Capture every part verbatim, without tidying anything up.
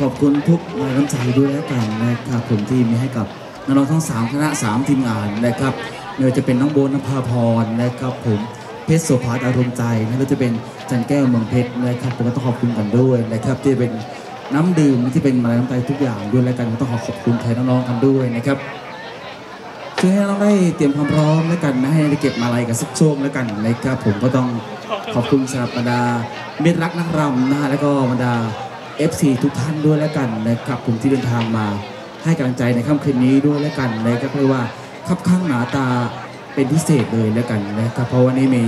ขอบคุณทุกแรงน้ำใจด้วยแล้วกันนะครับผมที่มีให้กับน้องทั้งสามคณะสามทีมงานนะครับไม่ว่าจะเป็นน้องโบนภาพรนะครับผมเพชรโสภาอารมณ์ใจไม่ว่าจะเป็นจันแก้วเมืองเพชรนะครับผมก็ต้องขอบคุณกันด้วยนะครับที่เป็นน้ำดื่มที่เป็นแรงน้ำใจทุกอย่างด้วยแล้วกันผมต้องขอขอบคุณแทนน้องๆกันด้วยนะครับช่วยให้เราได้เตรียมความพร้อมแล้วกันนะให้ได้เก็บมาลัยกับสักช่วงแล้วกันนะครับผมก็ต้องขอบคุณสำหรับบรรดามิตรรักนักรำนะฮะแล้วก็บรรดา เอฟ ซี ทุกท่านด้วยแล้วกันนะครับผมที่เดินทางมาให้กำลังใจในค่ำคืนนี้ด้วยแล้วกันนะครับเรียกว่าคับข้างหนาตาเป็นพิเศษเลยแล้วกันนะครับเพราะวันนี้มี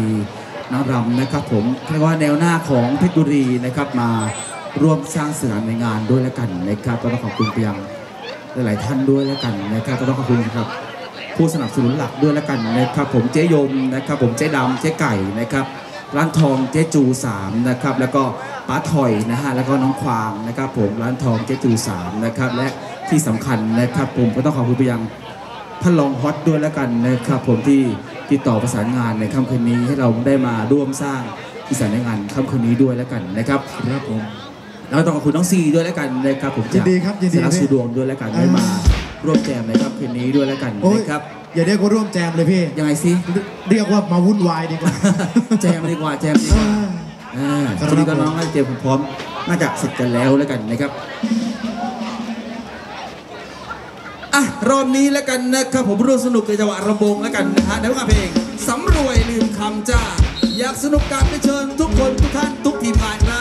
นักรำนะครับผมเรียกว่าแนวหน้าของเพชรบุรีนะครับมาร่วมสร้างสนามในงานด้วยแล้วกันนะครับก็ต้องขอบคุณไปยังหลายๆท่านด้วยแล้วกันนะครับก็ต้องขอบคุณครับผู้สนับสนุนหลักด้วยแล้วกันนะครับผมเจ๊ยมนะครับผมเจ๊ดำเจ๊ไก่นะครับร้านทองเจ๊จูสามนะครับแล้วก็ป้าถอยนะฮะแล้วก็น้องควางนะครับผมร้านทองเจ๊จูสามนะครับและที่สำคัญนะครับผมก็ต้องขอบคุณไปยังท่านรองฮอตด้วยแล้วกันนะครับผมที่ติดต่อประสานงานในค่ำคืนนี้ให้เราได้มาร่วมสร้างที่สานงานค่ำคืนนี้ด้วยแล้วกันนะครับครับผมแล้วต้องขอบคุณน้องซีด้วยแล้วกันนะครับผมยินดีครับยินดีครับสุดวงด้วยแล้วกันได้มาร่วมแจมในค่ำคืนนี้ด้วยแล้วกันนะครับอย่าเรียกว่าร่วมแจมเลยพี่ยังไงสิเรียกว่ามาวุ่นวายดีกว่าแจมดีกว่าแจมดีกว่าตอนนี้ก็น้องน่าจะเจมพร้อมน่าจะเสร็จกันแล้วแล้วกันนะครับอ่ะรอบนี้แล้วกันนะครับผมร่วมสนุกในจังหวะระบงแล้วกันนะฮะในวงการเพลงสำรวยลืมคำจ้าอยากสนุกกันไปเชิญทุกคนทุกท่านทุกทีผ่านนะ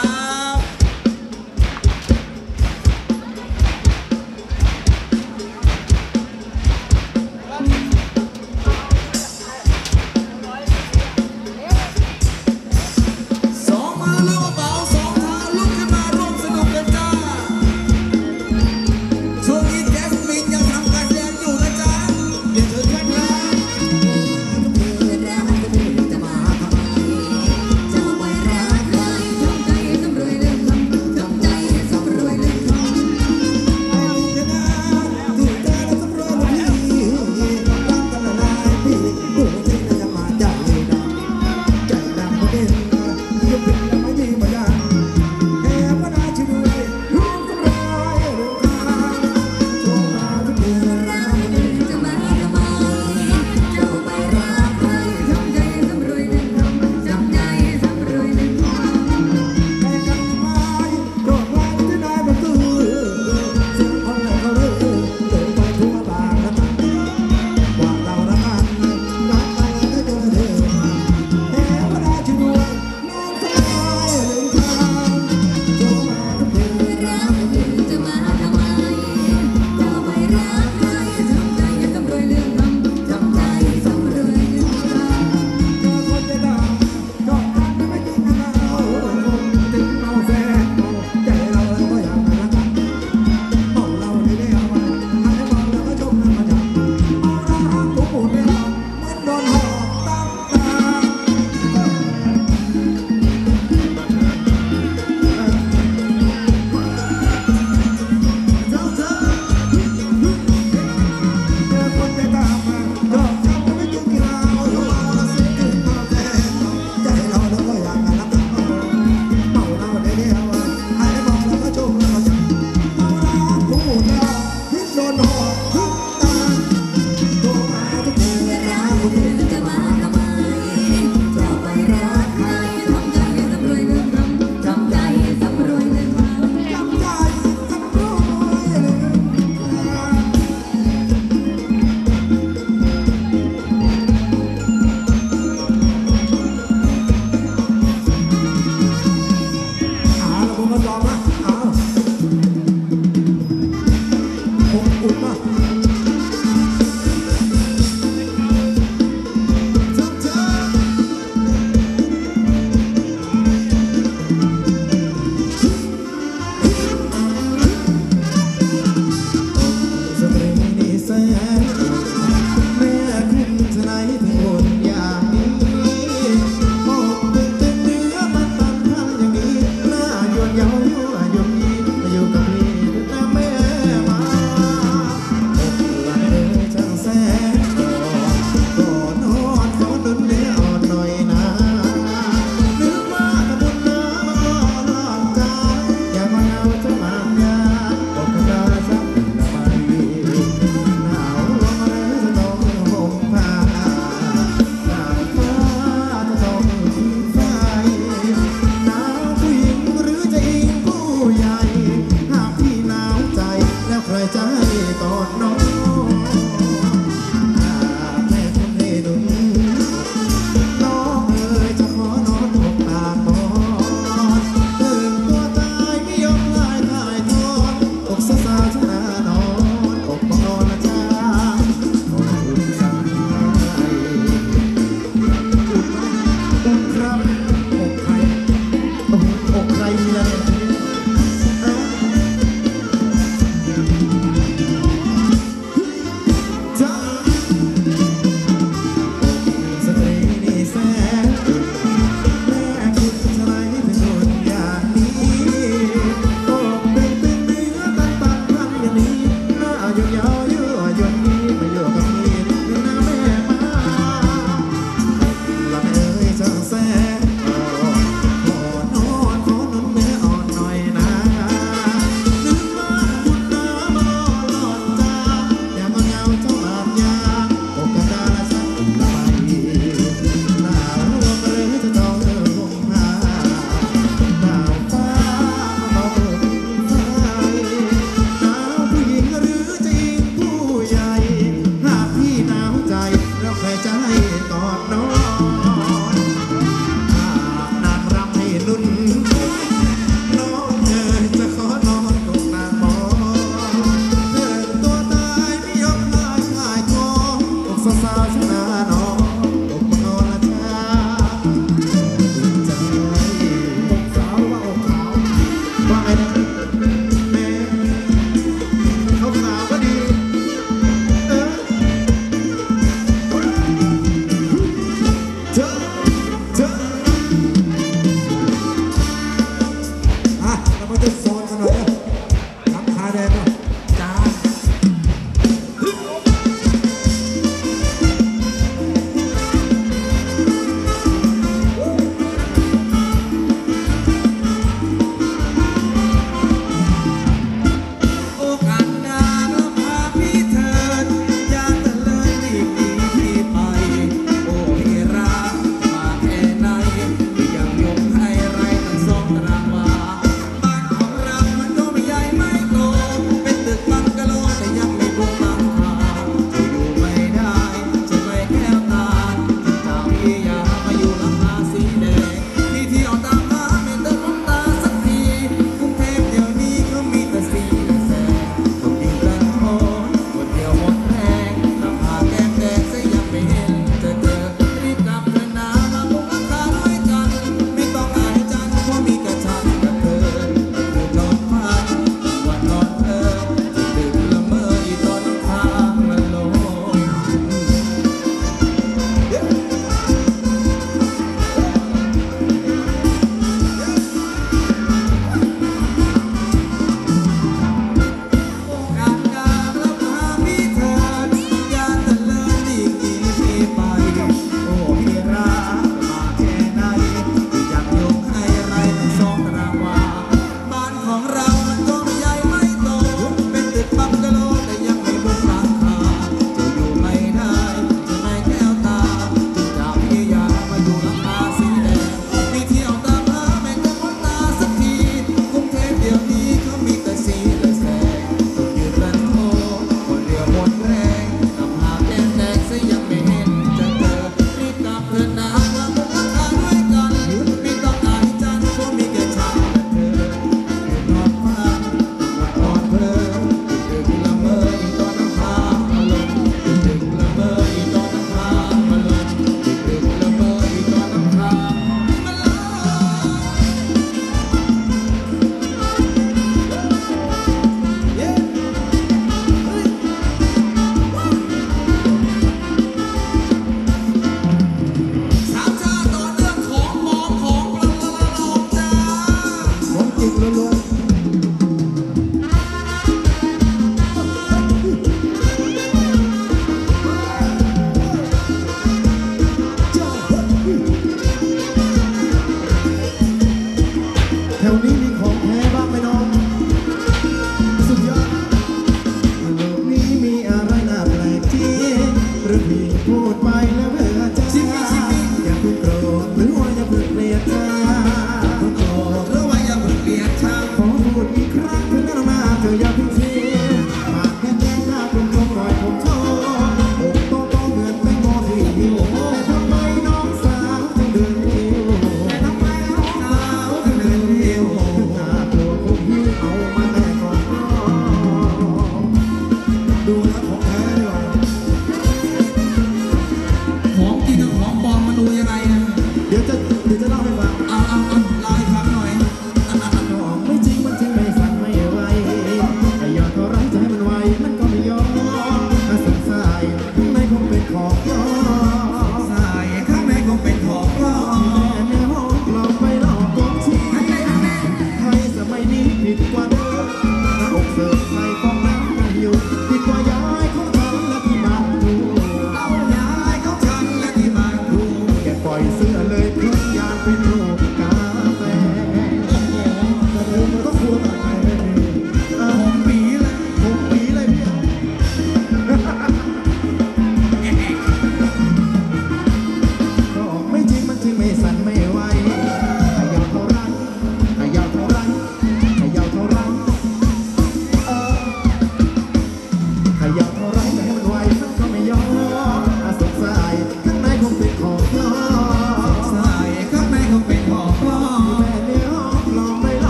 ใจตอนน้องแม่คนนี้หนุ่มน้องเอ๋ยจะขอนอนหกปากนอนถึงตัวตายไม่ยอมลายลายทอนอกสะสาชนะนอนอกนอนละจ้าขอบคุณสายอกครับอกใครอกใครมีอะไร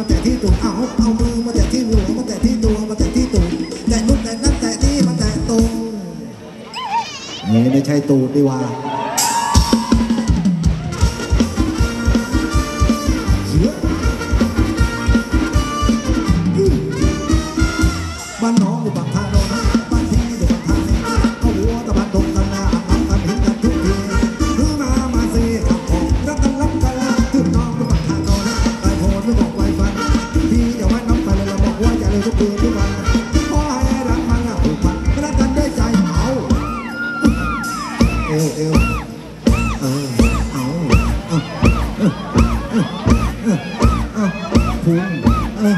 มาแตะที่ตัวเอาเอามือมาแตะที่หัวมาแตะที่ตัวมาแตะที่ตัวแตะนู่นแตะนั่นแตะนี่มาแตะตรงนี่ไม่ใช่ตูดดีว่าบ้านน้องอยู่บางพาโนนะบ้านที่อยู่บางพาเนี่ยเขาหัวตะบันตกตะนาอันนั้นทำหินกันทุกทีรู้มามาซีขับของรักกันรักกันละขึ้นน้องอยู่บางพาโนนะไปโหดไม่บอกไว้ฟันพี่อย่าไว้น้องไปเลยเราบอกว่าอย่าเลยทุกคืนทุกวันขอให้รักมันละผูกพันรักกันด้วยใจเอาเอวเอวเออเอาเอาเอาพุงเออ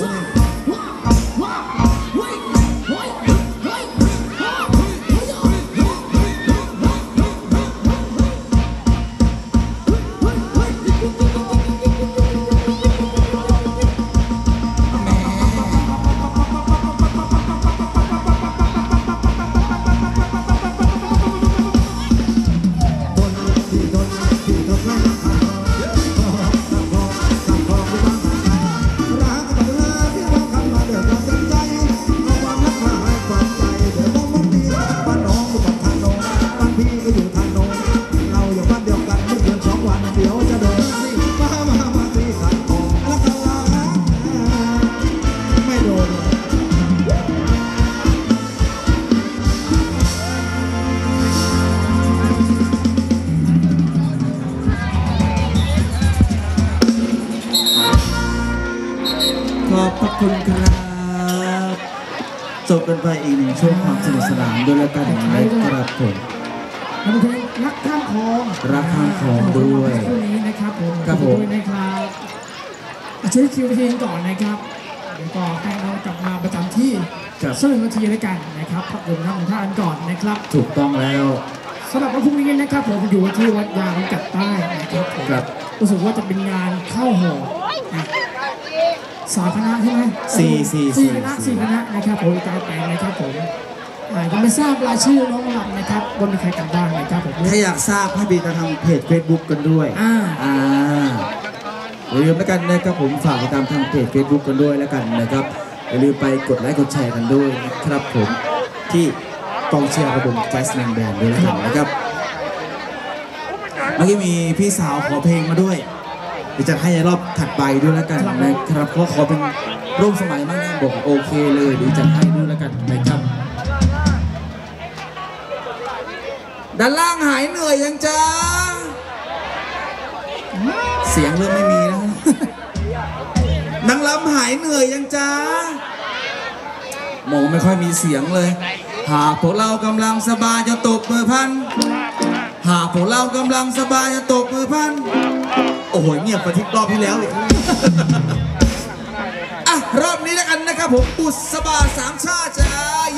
สักหนึ่งนาทีแล้วกันนะครับพักลมน้ำของท่านก่อนนะครับถูกต้องแล้วสำหรับวันพรุ่งนี้นะครับผมอยู่ที่วัดยางกัดใต้นะครับครับรู้สึกว่าจะเป็นงานเข้าห่อสามคณะใช่ไหมสี่สี่สี่คณะสี่คณะนะครับผมการแต่งนะครับผมยังไม่ทราบรายชื่อน้องหลับนะครับบนมีใครกันบ้างนะครับผมถ้าอยากทราบให้ไปทางเพจเฟซบุ๊กกันด้วยอ่าอ่าอย่าลืมแล้วกันนะครับผมฝากไปตามทางเพจเฟซบุ๊กกันด้วยแล้วกันนะครับอย่าลืมไปกดไลค์กดแชร์กันด้วยนะครับผมที่กองเชียร์ระบบแฟสแนนแบนด์ด้วยนะครับเมื่อกี้มีพี่สาวขอเพลงมาด้วยเดี๋ยวจะให้รอบถัดไปด้วยแล้วกันนะครับเพราะขอเป็นร่วมสมัยมากนะบอกโอเคเลยเดี๋ยวจะให้ด้วยแล้วกันนะครับด้านล่างหายเหนื่อยยังจ้าเสียงเริ่มไม่มีแล้วนางลำหายเหนื่อยยังจ้าหมอไม่ค่อยมีเสียงเลยหากพวกเรากำลังสบายจะตบมือพันหากพวกเรากำลังสบายจะตบมือพันโอ้โหเงียบประทิบรอบที่แล้วอีกอ่ะรอบนี้แล้วกันนะครับผมบุษบาสามชาติจ้า